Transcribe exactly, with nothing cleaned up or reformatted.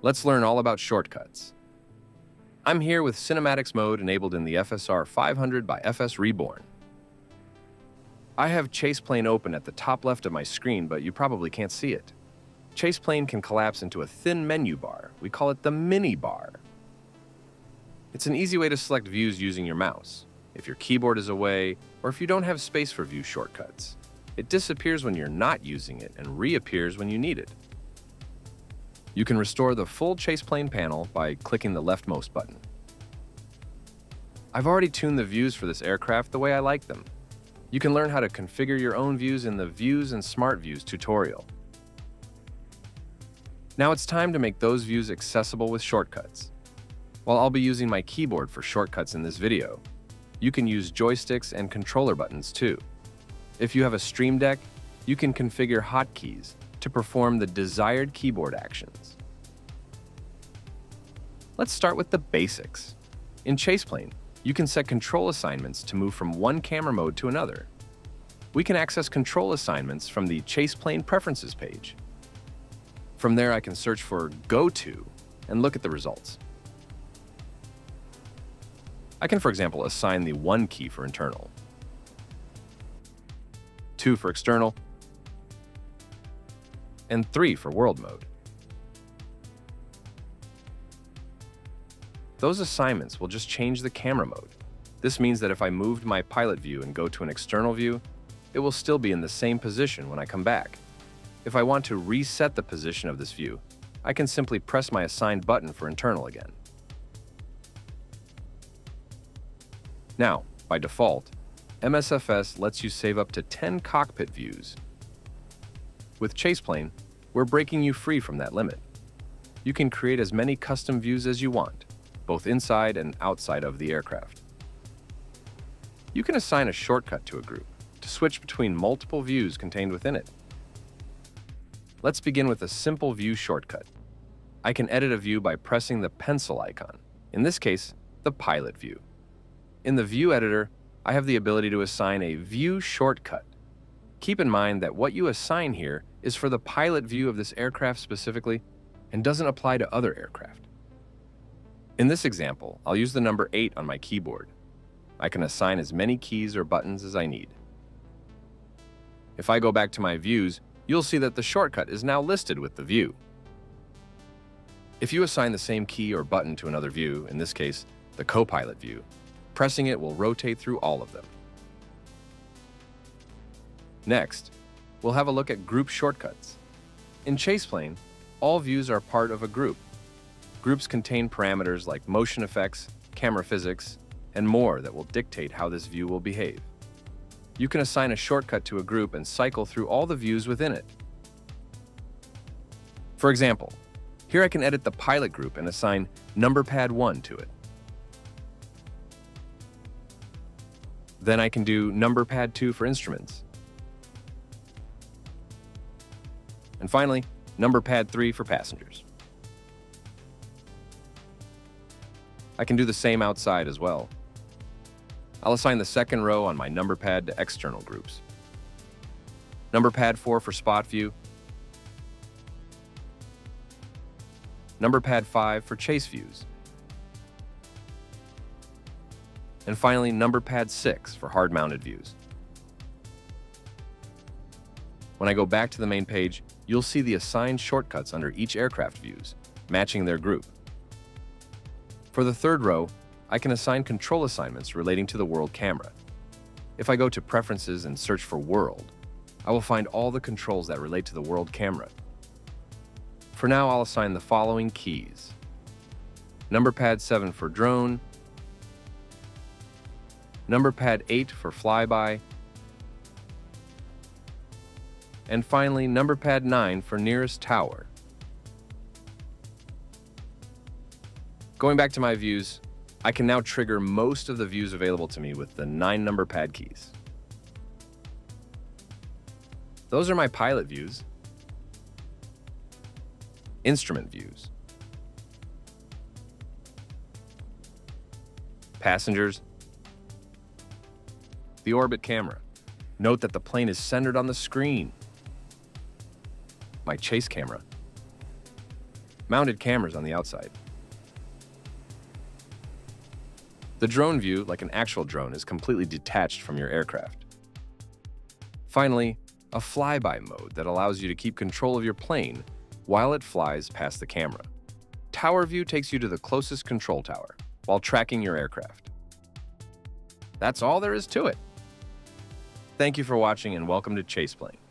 Let's learn all about shortcuts. I'm here with Cinematics mode enabled in the F S R five hundred by F S Reborn. I have ChasePlane open at the top left of my screen, but you probably can't see it. ChasePlane can collapse into a thin menu bar. We call it the mini bar. It's an easy way to select views using your mouse. If your keyboard is away, or if you don't have space for view shortcuts, it disappears when you're not using it and reappears when you need it. You can restore the full ChasePlane panel by clicking the leftmost button. I've already tuned the views for this aircraft the way I like them. You can learn how to configure your own views in the Views and Smart Views tutorial. Now it's time to make those views accessible with shortcuts. While I'll be using my keyboard for shortcuts in this video, you can use joysticks and controller buttons too. If you have a Stream Deck, you can configure hotkeys to perform the desired keyboard actions. Let's start with the basics. In ChasePlane, you can set control assignments to move from one camera mode to another. We can access control assignments from the ChasePlane Preferences page. From there, I can search for Go To and look at the results. I can, for example, assign the one key for internal, two for external, and three for world mode. Those assignments will just change the camera mode. This means that if I moved my pilot view and go to an external view, it will still be in the same position when I come back. If I want to reset the position of this view, I can simply press my assigned button for internal again. Now, by default, M S F S lets you save up to ten cockpit views. With ChasePlane, we're breaking you free from that limit. You can create as many custom views as you want, both inside and outside of the aircraft. You can assign a shortcut to a group to switch between multiple views contained within it. Let's begin with a simple view shortcut. I can edit a view by pressing the pencil icon, in this case, the pilot view. In the view editor, I have the ability to assign a view shortcut. Keep in mind that what you assign here is for the pilot view of this aircraft specifically and doesn't apply to other aircraft. In this example, I'll use the number eight on my keyboard. I can assign as many keys or buttons as I need. If I go back to my views, you'll see that the shortcut is now listed with the view. If you assign the same key or button to another view, in this case, the co-pilot view, pressing it will rotate through all of them. Next, we'll have a look at group shortcuts. In ChasePlane, all views are part of a group. Groups contain parameters like motion effects, camera physics, and more that will dictate how this view will behave. You can assign a shortcut to a group and cycle through all the views within it. For example, here I can edit the pilot group and assign number pad one to it. Then I can do number pad two for instruments. And finally, number pad three for passengers. I can do the same outside as well. I'll assign the second row on my number pad to external groups. Number pad four for spot view. Number pad five for chase views. And finally, number pad six for hard-mounted views. When I go back to the main page, you'll see the assigned shortcuts under each aircraft views, matching their group. For the third row, I can assign control assignments relating to the world camera. If I go to Preferences and search for World, I will find all the controls that relate to the world camera. For now, I'll assign the following keys. Number pad seven for drone, number pad eight for flyby, and finally number pad nine for nearest tower. Going back to my views, I can now trigger most of the views available to me with the nine number pad keys. Those are my pilot views, instrument views, passengers, the orbit camera. Note that the plane is centered on the screen. My chase camera. mounted cameras on the outside. The drone view, like an actual drone, is completely detached from your aircraft. Finally, a flyby mode that allows you to keep control of your plane while it flies past the camera. Tower view takes you to the closest control tower while tracking your aircraft. That's all there is to it. Thank you for watching and welcome to ChasePlane.